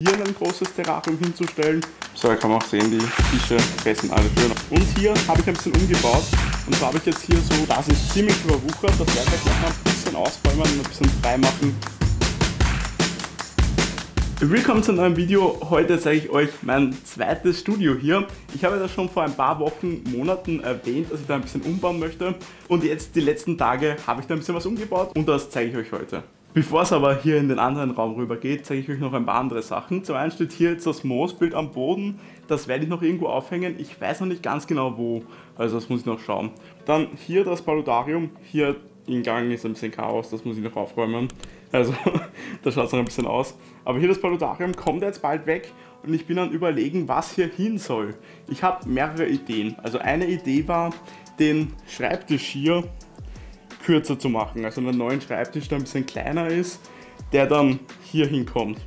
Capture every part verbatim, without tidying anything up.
hier ein großes Terrarium hinzustellen. So, da kann man auch sehen, die Fische fressen alle Türen. Und hier habe ich ein bisschen umgebaut. Und zwar habe ich jetzt hier so, das ist ziemlich überwuchert. Das werde ich gleich mal ein bisschen ausräumen und ein bisschen frei machen. Willkommen zu einem neuen Video. Heute zeige ich euch mein zweites Studio hier. Ich habe das schon vor ein paar Wochen, Monaten erwähnt, dass ich da ein bisschen umbauen möchte. Und jetzt die letzten Tage habe ich da ein bisschen was umgebaut und das zeige ich euch heute. Bevor es aber hier in den anderen Raum rüber geht, zeige ich euch noch ein paar andere Sachen. Zum einen steht hier jetzt das Moosbild am Boden. Das werde ich noch irgendwo aufhängen. Ich weiß noch nicht ganz genau wo. Also das muss ich noch schauen. Dann hier das Paludarium. Hier im Gang ist ein bisschen Chaos. Das muss ich noch aufräumen. Also, da schaut es noch ein bisschen aus. Aber hier das Paludarium kommt jetzt bald weg und ich bin am Überlegen, was hier hin soll. Ich habe mehrere Ideen. Also eine Idee war, den Schreibtisch hier kürzer zu machen. Also einen neuen Schreibtisch, der ein bisschen kleiner ist, der dann hier hinkommt.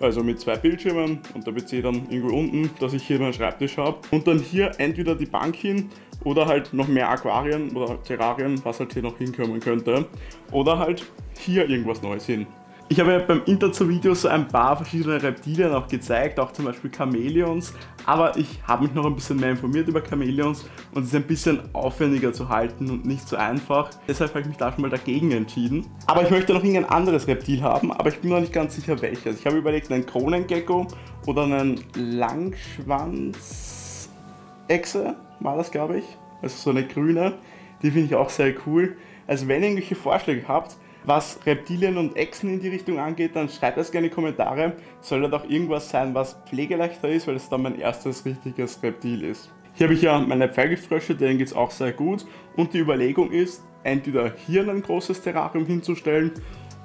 Also mit zwei Bildschirmen und der P C dann irgendwo unten, dass ich hier meinen Schreibtisch habe. Und dann hier entweder die Bank hin oder halt noch mehr Aquarien oder Terrarien, was halt hier noch hinkommen könnte. Oder halt hier irgendwas Neues hin. Ich habe ja beim Interzoo-Video so ein paar verschiedene Reptilien auch gezeigt, auch zum Beispiel Chamäleons, aber ich habe mich noch ein bisschen mehr informiert über Chamäleons und es ist ein bisschen aufwendiger zu halten und nicht so einfach, deshalb habe ich mich da schon mal dagegen entschieden. Aber ich möchte noch irgendein anderes Reptil haben, aber ich bin noch nicht ganz sicher welches. Ich habe überlegt, einen Kronengecko oder einen Langschwanzechse war das, glaube ich, also so eine grüne, die finde ich auch sehr cool. Also wenn ihr irgendwelche Vorschläge habt, was Reptilien und Echsen in die Richtung angeht, dann schreibt das gerne in die Kommentare. Soll das auch irgendwas sein, was pflegeleichter ist, weil das dann mein erstes richtiges Reptil ist. Hier habe ich ja meine Pfeilgiftfrösche, denen geht es auch sehr gut. Und die Überlegung ist, entweder hier ein großes Terrarium hinzustellen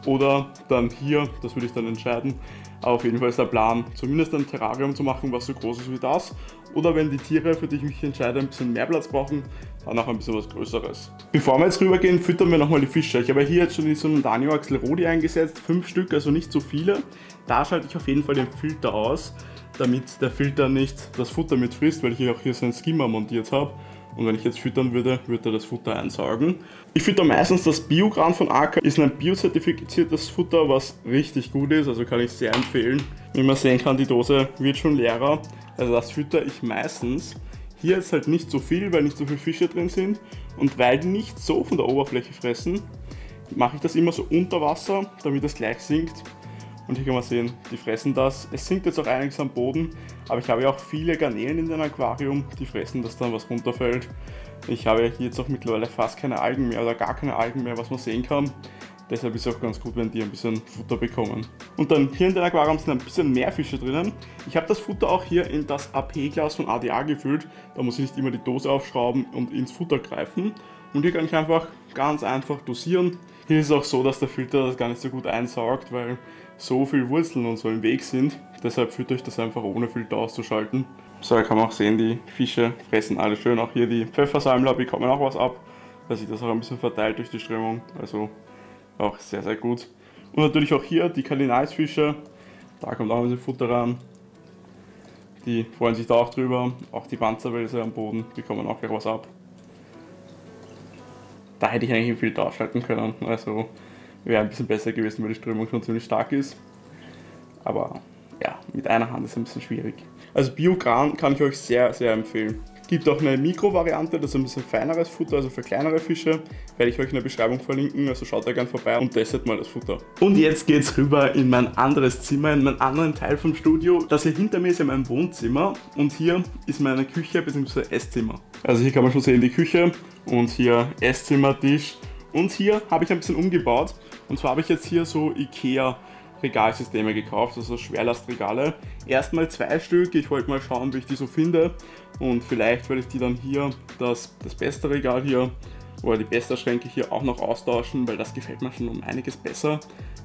oder dann hier, das würde ich dann entscheiden. Aber auf jeden Fall ist der Plan, zumindest ein Terrarium zu machen, was so groß ist wie das. Oder wenn die Tiere, für die ich mich entscheide, ein bisschen mehr Platz brauchen, dann auch ein bisschen was Größeres. Bevor wir jetzt rübergehen, füttern wir nochmal die Fische. Ich habe hier jetzt schon diesen Danio Axelrodi eingesetzt, fünf Stück, also nicht so viele. Da schalte ich auf jeden Fall den Filter aus, damit der Filter nicht das Futter mitfrisst, weil ich hier auch hier so einen Skimmer montiert habe. Und wenn ich jetzt füttern würde, würde er das Futter einsaugen. Ich fütter meistens das Bio-Gran von Arka. Ist ein biozertifiziertes Futter, was richtig gut ist, also kann ich sehr empfehlen. Wie man sehen kann, die Dose wird schon leerer. Also das fütter ich meistens. Hier ist halt nicht so viel, weil nicht so viele Fische drin sind. Und weil die nicht so von der Oberfläche fressen, mache ich das immer so unter Wasser, damit das gleich sinkt. Und hier kann man sehen, die fressen das. Es sinkt jetzt auch einiges am Boden, aber ich habe ja auch viele Garnelen in dem Aquarium, die fressen, dass dann was runterfällt. Ich habe ja hier jetzt auch mittlerweile fast keine Algen mehr oder gar keine Algen mehr, was man sehen kann. Deshalb ist es auch ganz gut, wenn die ein bisschen Futter bekommen. Und dann hier in den Aquarium sind ein bisschen mehr Fische drinnen. Ich habe das Futter auch hier in das A P-Glas von A D A gefüllt. Da muss ich nicht immer die Dose aufschrauben und ins Futter greifen. Und hier kann ich einfach ganz einfach dosieren. Hier ist es auch so, dass der Filter das gar nicht so gut einsaugt, weil so viele Wurzeln und so im Weg sind. Deshalb füttert euch das einfach ohne Filter auszuschalten. So, da kann man auch sehen, die Fische fressen alle schön. Auch hier die Pfeffersalmler bekommen auch was ab. Da sieht das auch ein bisschen verteilt durch die Strömung. Also auch sehr, sehr gut. Und natürlich auch hier die Kardinalsfische. Da kommt auch ein bisschen Futter ran. Die freuen sich da auch drüber. Auch die Panzerwelse am Boden, die kommen auch gleich was ab. Da hätte ich eigentlich einen Filter ausschalten können. Also wäre ein bisschen besser gewesen, weil die Strömung schon ziemlich stark ist. Aber ja, mit einer Hand ist es ein bisschen schwierig. Also Bio-Gran kann ich euch sehr, sehr empfehlen. Gibt auch eine Mikro-Variante, das ist ein bisschen feineres Futter, also für kleinere Fische. Werde ich euch in der Beschreibung verlinken, also schaut da gerne vorbei und testet mal das Futter. Und jetzt geht's rüber in mein anderes Zimmer, in meinen anderen Teil vom Studio. Das hier hinter mir ist ja mein Wohnzimmer und hier ist meine Küche bzw. Esszimmer. Also hier kann man schon sehen die Küche und hier Esszimmer, Tisch. Und hier habe ich ein bisschen umgebaut. Und zwar habe ich jetzt hier so IKEA Regalsysteme gekauft, also Schwerlastregale. Erstmal zwei Stück, ich wollte mal schauen, wie ich die so finde. Und vielleicht werde ich die dann hier, das, das beste Regal hier, oder die Besta-Schränke hier auch noch austauschen, weil das gefällt mir schon um einiges besser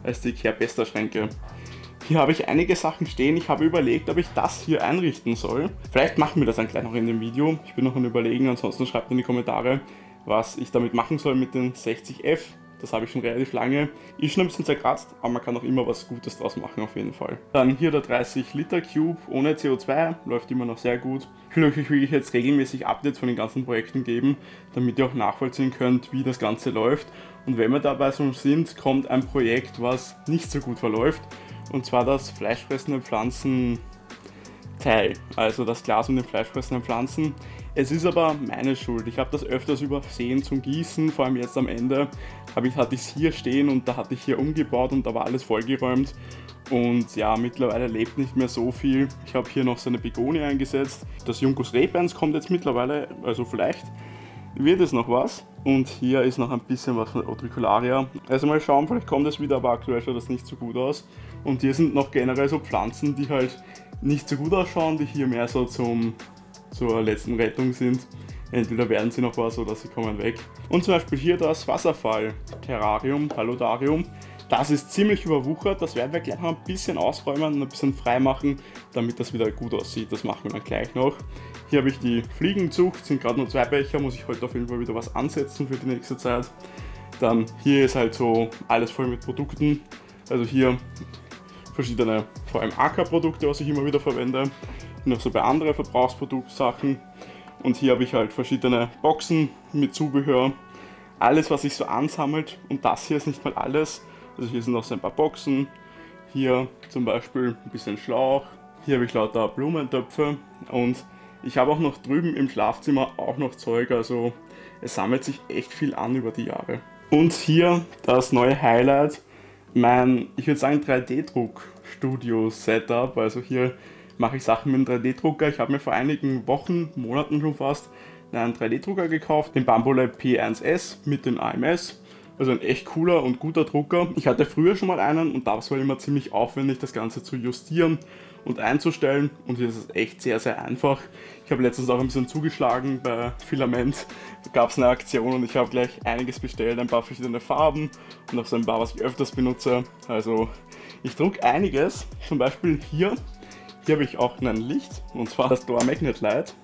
als die IKEA Besta-Schränke. Hier habe ich einige Sachen stehen, ich habe überlegt, ob ich das hier einrichten soll. Vielleicht machen wir das dann gleich noch in dem Video, ich bin noch am Überlegen, ansonsten schreibt in die Kommentare, was ich damit machen soll mit den sechzig F. Das habe ich schon relativ lange. Ist schon ein bisschen zerkratzt, aber man kann auch immer was Gutes draus machen auf jeden Fall. Dann hier der dreißig Liter Cube ohne C O zwei, läuft immer noch sehr gut. Ich will euch wirklich jetzt regelmäßig Updates von den ganzen Projekten geben, damit ihr auch nachvollziehen könnt, wie das Ganze läuft. Und wenn wir dabei so sind, kommt ein Projekt, was nicht so gut verläuft. und zwar das fleischfressende Pflanzen Teil, also das Glas mit den fleischfressenden Pflanzen. Es ist aber meine Schuld, ich habe das öfters übersehen zum Gießen, vor allem jetzt am Ende hab ich, hatte ich es hier stehen und da hatte ich hier umgebaut und da war alles vollgeräumt und ja, mittlerweile lebt nicht mehr so viel. Ich habe hier noch so eine Begonie eingesetzt, das Juncus repens kommt jetzt mittlerweile, also vielleicht wird es noch was und hier ist noch ein bisschen was von Utricularia. Also mal schauen, vielleicht kommt es wieder, aber aktuell schaut das nicht so gut aus. Und hier sind noch generell so Pflanzen, die halt nicht so gut ausschauen, die hier mehr so zum, zur letzten Rettung sind. Entweder werden sie noch was oder sie kommen weg. Und zum Beispiel hier das Wasserfall-Terrarium, Paludarium. Das ist ziemlich überwuchert, das werden wir gleich noch ein bisschen ausräumen und ein bisschen frei machen, damit das wieder gut aussieht. Das machen wir dann gleich noch. Hier habe ich die Fliegenzucht, sind gerade nur zwei Becher, muss ich heute auf jeden Fall wieder was ansetzen für die nächste Zeit. Dann hier ist halt so alles voll mit Produkten. Also hier verschiedene, vor allem Ackerprodukte, was ich immer wieder verwende. Noch so bei anderen Verbrauchsproduktsachen. Und hier habe ich halt verschiedene Boxen mit Zubehör. Alles, was sich so ansammelt. Und das hier ist nicht mal alles. Also hier sind noch so ein paar Boxen. Hier zum Beispiel ein bisschen Schlauch. Hier habe ich lauter Blumentöpfe. Und ich habe auch noch drüben im Schlafzimmer auch noch Zeug. Also es sammelt sich echt viel an über die Jahre. Und hier das neue Highlight. Mein, ich würde sagen, drei D Druck Studio Setup, also hier mache ich Sachen mit einem drei D Drucker. Ich habe mir vor einigen Wochen, Monaten schon fast, einen drei D Drucker gekauft, den Bambu Lab P eins S mit dem A M S. Also ein echt cooler und guter Drucker. Ich hatte früher schon mal einen und das war immer ziemlich aufwendig, das Ganze zu justieren und einzustellen. Und hier ist es echt sehr, sehr einfach. Ich habe letztens auch ein bisschen zugeschlagen bei Filament. Da gab es eine Aktion und ich habe gleich einiges bestellt, ein paar verschiedene Farben und auch so ein paar, was ich öfters benutze. Also ich drucke einiges. Zum Beispiel hier. Hier habe ich auch ein Licht und zwar das Dora Magnet Light.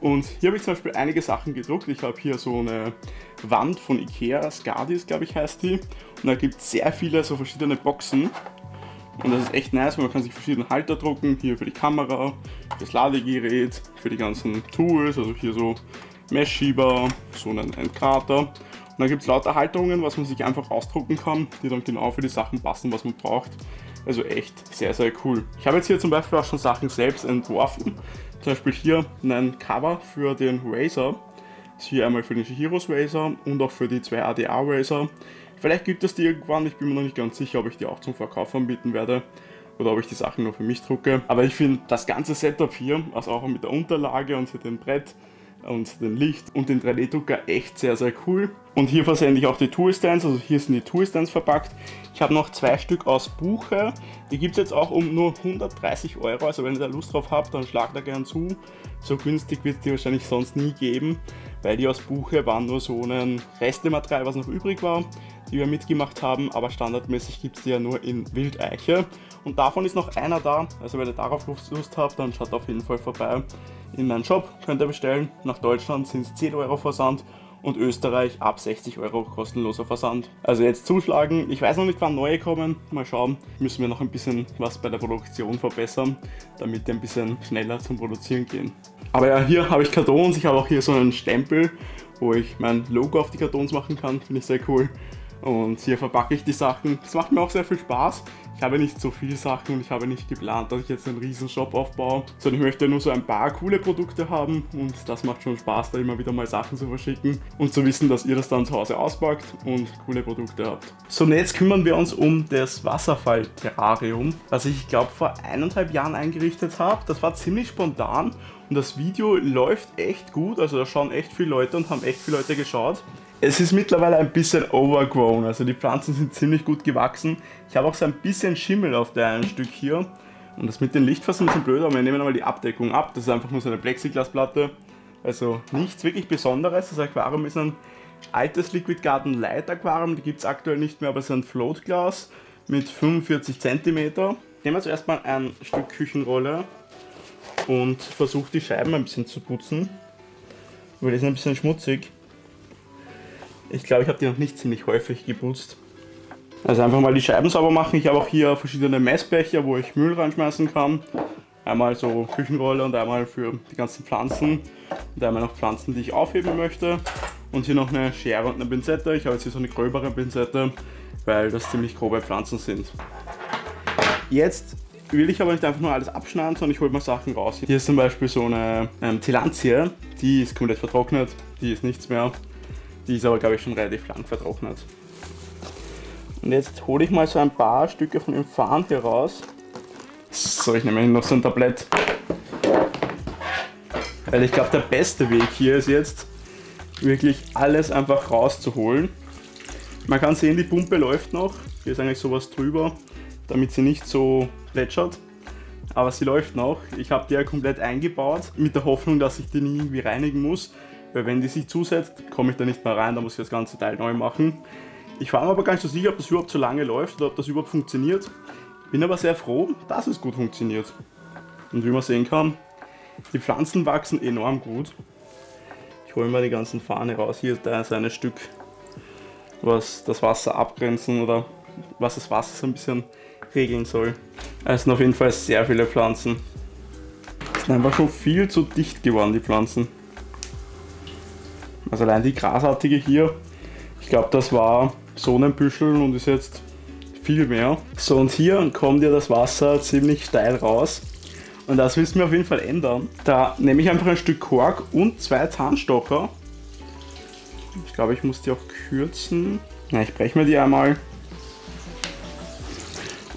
Und hier habe ich zum Beispiel einige Sachen gedruckt. Ich habe hier so eine Wand von IKEA, Skadis glaube ich heißt die. Und da gibt es sehr viele so verschiedene Boxen. Und das ist echt nice, weil man kann sich verschiedene Halter drucken. Hier für die Kamera, für das Ladegerät, für die ganzen Tools. Also hier so Messschieber, so einen, einen Krater. Und dann gibt es lauter Halterungen, was man sich einfach ausdrucken kann, die dann genau für die Sachen passen, was man braucht. Also echt sehr, sehr cool. Ich habe jetzt hier zum Beispiel auch schon Sachen selbst entworfen. Zum Beispiel hier ein Cover für den Razer. Das ist hier einmal für den Shihiros Razer und auch für die zwei A D A Razer. Vielleicht gibt es die irgendwann, ich bin mir noch nicht ganz sicher, ob ich die auch zum Verkauf anbieten werde oder ob ich die Sachen nur für mich drucke. Aber ich finde das ganze Setup hier, also auch mit der Unterlage und dem Brett und dem Licht und den drei D Drucker echt sehr, sehr cool. Und hier versende ich auch die Toolstands, also hier sind die Toolstands verpackt. Ich habe noch zwei Stück aus Buche, die gibt es jetzt auch um nur hundertdreißig Euro, also wenn ihr da Lust drauf habt, dann schlagt da gern zu. So günstig wird es die wahrscheinlich sonst nie geben, weil die aus Buche waren nur so ein Restematerial, was noch übrig war, die wir mitgemacht haben, aber standardmäßig gibt es die ja nur in Wildeiche. Und davon ist noch einer da, also wenn ihr darauf Lust habt, dann schaut auf jeden Fall vorbei. In meinen Shop könnt ihr bestellen, nach Deutschland sind es zehn Euro Versand und Österreich ab sechzig Euro kostenloser Versand. Also jetzt zuschlagen, ich weiß noch nicht wann neue kommen, mal schauen, müssen wir noch ein bisschen was bei der Produktion verbessern, damit die ein bisschen schneller zum Produzieren gehen. Aber ja, hier habe ich Kartons, ich habe auch hier so einen Stempel, wo ich mein Logo auf die Kartons machen kann, finde ich sehr cool. Und hier verpacke ich die Sachen, das macht mir auch sehr viel Spaß. Ich habe nicht so viele Sachen und ich habe nicht geplant, dass ich jetzt einen riesen Shop aufbaue, sondern ich möchte nur so ein paar coole Produkte haben und das macht schon Spaß, da immer wieder mal Sachen zu verschicken und zu wissen, dass ihr das dann zu Hause auspackt und coole Produkte habt. So, und jetzt kümmern wir uns um das Wasserfall-Terrarium, was ich glaube vor eineinhalb Jahren eingerichtet habe. Das war ziemlich spontan und das Video läuft echt gut, also da schauen echt viele Leute und haben echt viele Leute geschaut. Es ist mittlerweile ein bisschen overgrown, also die Pflanzen sind ziemlich gut gewachsen. Ich habe auch so ein bisschen Schimmel auf der einen Stück hier. Und das mit den Lichtfassern ist ein bisschen blöd, aber wir nehmen einmal die Abdeckung ab. Das ist einfach nur so eine Plexiglasplatte, also nichts wirklich Besonderes. Das Aquarium ist ein altes Liquid Garden Light Aquarium, die gibt es aktuell nicht mehr, aber es ist ein Floatglas mit fünfundvierzig Zentimeter. Nehmen wir zuerst mal ein Stück Küchenrolle und versuche die Scheiben ein bisschen zu putzen, weil die sind ein bisschen schmutzig. Ich glaube, ich habe die noch nicht ziemlich häufig geputzt. Also einfach mal die Scheiben sauber machen. Ich habe auch hier verschiedene Messbecher, wo ich Müll reinschmeißen kann. Einmal so Küchenrolle und einmal für die ganzen Pflanzen. Und einmal noch Pflanzen, die ich aufheben möchte. Und hier noch eine Schere und eine Pinzette. Ich habe jetzt hier so eine gröbere Pinzette, weil das ziemlich grobe Pflanzen sind. Jetzt will ich aber nicht einfach nur alles abschneiden, sondern ich hole mal Sachen raus. Hier ist zum Beispiel so eine ähm, Tillandsie, die ist komplett vertrocknet, die ist nichts mehr. Die ist aber, glaube ich, schon relativ lang vertrocknet. Und jetzt hole ich mal so ein paar Stücke von dem Farn hier raus. So, ich nehme noch so ein Tablett. Weil ich glaube, der beste Weg hier ist jetzt, wirklich alles einfach rauszuholen. Man kann sehen, die Pumpe läuft noch. Hier ist eigentlich sowas drüber, damit sie nicht so plätschert. Aber sie läuft noch. Ich habe die ja komplett eingebaut, mit der Hoffnung, dass ich die nie irgendwie reinigen muss. Weil wenn die sich zusetzt, komme ich da nicht mehr rein, da muss ich das ganze Teil neu machen. Ich war mir aber gar nicht so sicher, ob das überhaupt so lange läuft oder ob das überhaupt funktioniert. Bin aber sehr froh, dass es gut funktioniert. Und wie man sehen kann, die Pflanzen wachsen enorm gut. Ich hole mal die ganzen Farne raus. Hier ist da so ein Stück, was das Wasser abgrenzen oder was das Wasser so ein bisschen regeln soll. Es sind auf jeden Fall sehr viele Pflanzen. Es sind einfach schon viel zu dicht geworden, die Pflanzen. Also allein die grasartige hier, ich glaube, das war so ein Büschel und ist jetzt viel mehr. So, und hier kommt ja das Wasser ziemlich steil raus. Und das müssen wir auf jeden Fall ändern. Da nehme ich einfach ein Stück Kork und zwei Zahnstocher. Ich glaube, ich muss die auch kürzen. Na, ich breche mir die einmal.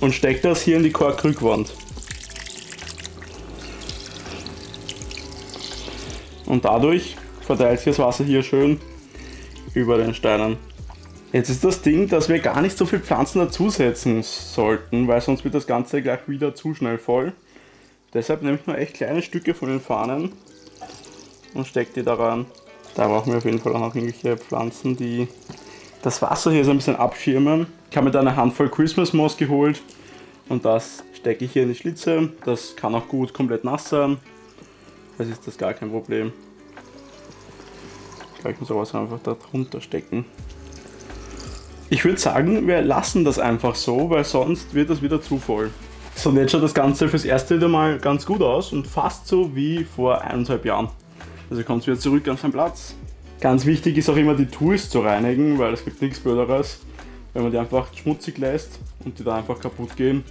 Und stecke das hier in die Korkrückwand. Und dadurch verteilt sich das Wasser hier schön über den Steinen. Jetzt ist das Ding, dass wir gar nicht so viel Pflanzen dazusetzen sollten, weil sonst wird das Ganze gleich wieder zu schnell voll. Deshalb nehme ich nur echt kleine Stücke von den Fahnen und stecke die da rein. Da brauchen wir auf jeden Fall auch noch irgendwelche Pflanzen, die das Wasser hier so ein bisschen abschirmen. Ich habe mir da eine Handvoll Christmas Moss geholt und das stecke ich hier in die Schlitze. Das kann auch gut komplett nass sein. Das ist das gar kein Problem. Ich muss sowas einfach da drunter stecken. Ich würde sagen, wir lassen das einfach so, weil sonst wird das wieder zu voll. So, und jetzt schaut das Ganze fürs erste wieder mal ganz gut aus und fast so wie vor eineinhalb Jahren. Also kommt es wieder zurück an seinen Platz. Ganz wichtig ist auch immer, die Tools zu reinigen, weil es gibt nichts Blöderes, wenn man die einfach schmutzig lässt und die dann einfach kaputt gehen,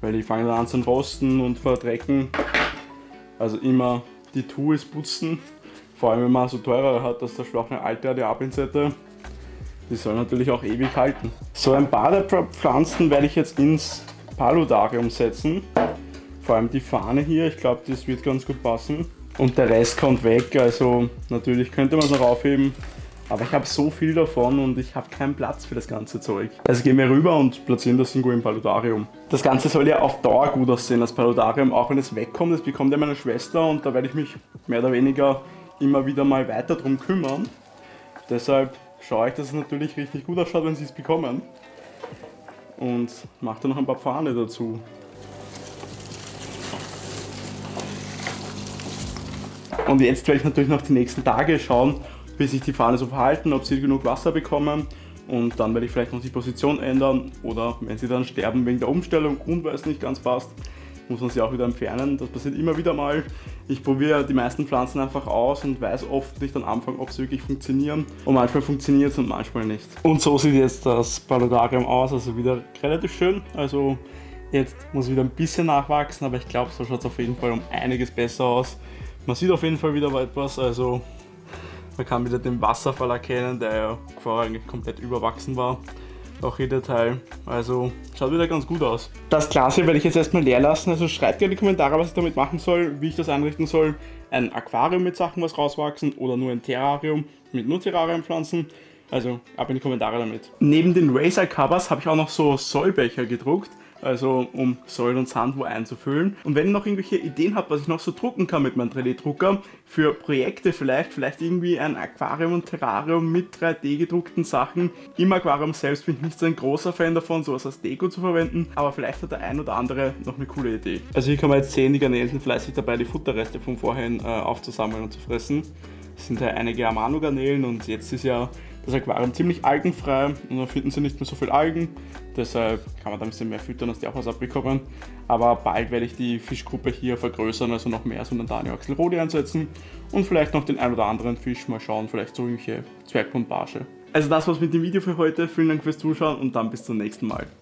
weil die fangen dann an zu rosten und verdrecken. Also immer die Tools putzen. Vor allem wenn man so teurere hat, dass der schwache alte A D A-Pinzette, die soll natürlich auch ewig halten. So, ein paar der Pflanzen werde ich jetzt ins Paludarium setzen. Vor allem die Fahne hier, ich glaube, das wird ganz gut passen. Und der Rest kommt weg, also natürlich könnte man es noch aufheben. Aber ich habe so viel davon und ich habe keinen Platz für das ganze Zeug. Also gehen wir rüber und platzieren das irgendwo im Paludarium. Das Ganze soll ja auf Dauer gut aussehen, das Paludarium, auch wenn es wegkommt. Das bekommt ja meine Schwester und da werde ich mich mehr oder weniger immer wieder mal weiter drum kümmern. Deshalb schaue ich, dass es natürlich richtig gut ausschaut, wenn sie es bekommen. Und mache da noch ein paar Pfahne dazu. Und jetzt werde ich natürlich noch die nächsten Tage schauen, bis sich die Pfahne so verhalten, ob sie genug Wasser bekommen. Und dann werde ich vielleicht noch die Position ändern oder wenn sie dann sterben wegen der Umstellung und weil es nicht ganz passt, muss man sie auch wieder entfernen. Das passiert immer wieder mal. Ich probiere die meisten Pflanzen einfach aus und weiß oft nicht am Anfang, ob sie wirklich funktionieren. Und manchmal funktioniert es und manchmal nicht. Und so sieht jetzt das Paludarium aus, also wieder relativ schön. Also jetzt muss wieder ein bisschen nachwachsen, aber ich glaube, so schaut es auf jeden Fall um einiges besser aus. Man sieht auf jeden Fall wieder etwas, also man kann wieder den Wasserfall erkennen, der ja vorher eigentlich komplett überwachsen war. Auch jeder Teil, also schaut wieder ganz gut aus. Das Glas hier werde ich jetzt erstmal leer lassen, also schreibt gerne in die Kommentare, was ich damit machen soll, wie ich das einrichten soll. Ein Aquarium mit Sachen, was rauswachsen oder nur ein Terrarium mit nur Terrariumpflanzen. Also ab in die Kommentare damit. Neben den Razer Covers habe ich auch noch so Sollbecher gedruckt, also um Soll und Sand wo einzufüllen. Und wenn ihr noch irgendwelche Ideen habt, was ich noch so drucken kann mit meinem drei D Drucker, für Projekte vielleicht, vielleicht irgendwie ein Aquarium und Terrarium mit drei D gedruckten Sachen. Im Aquarium selbst bin ich nicht so ein großer Fan davon, sowas als Deko zu verwenden, aber vielleicht hat der ein oder andere noch eine coole Idee. Also hier kann man jetzt sehen, die Garnelen sind fleißig dabei, die Futterreste von vorhin äh, aufzusammeln und zu fressen. Es sind ja einige Amano-Garnelen und jetzt ist ja das Aquarium ziemlich algenfrei und dann finden sie nicht mehr so viel Algen. Deshalb kann man da ein bisschen mehr füttern, dass die auch was abbekommen. Aber bald werde ich die Fischgruppe hier vergrößern, also noch mehr so einen Danio Axelrodi einsetzen. Und vielleicht noch den ein oder anderen Fisch mal schauen, vielleicht so irgendwelche Zwergpomparsche. Also das war's mit dem Video für heute. Vielen Dank fürs Zuschauen und dann bis zum nächsten Mal.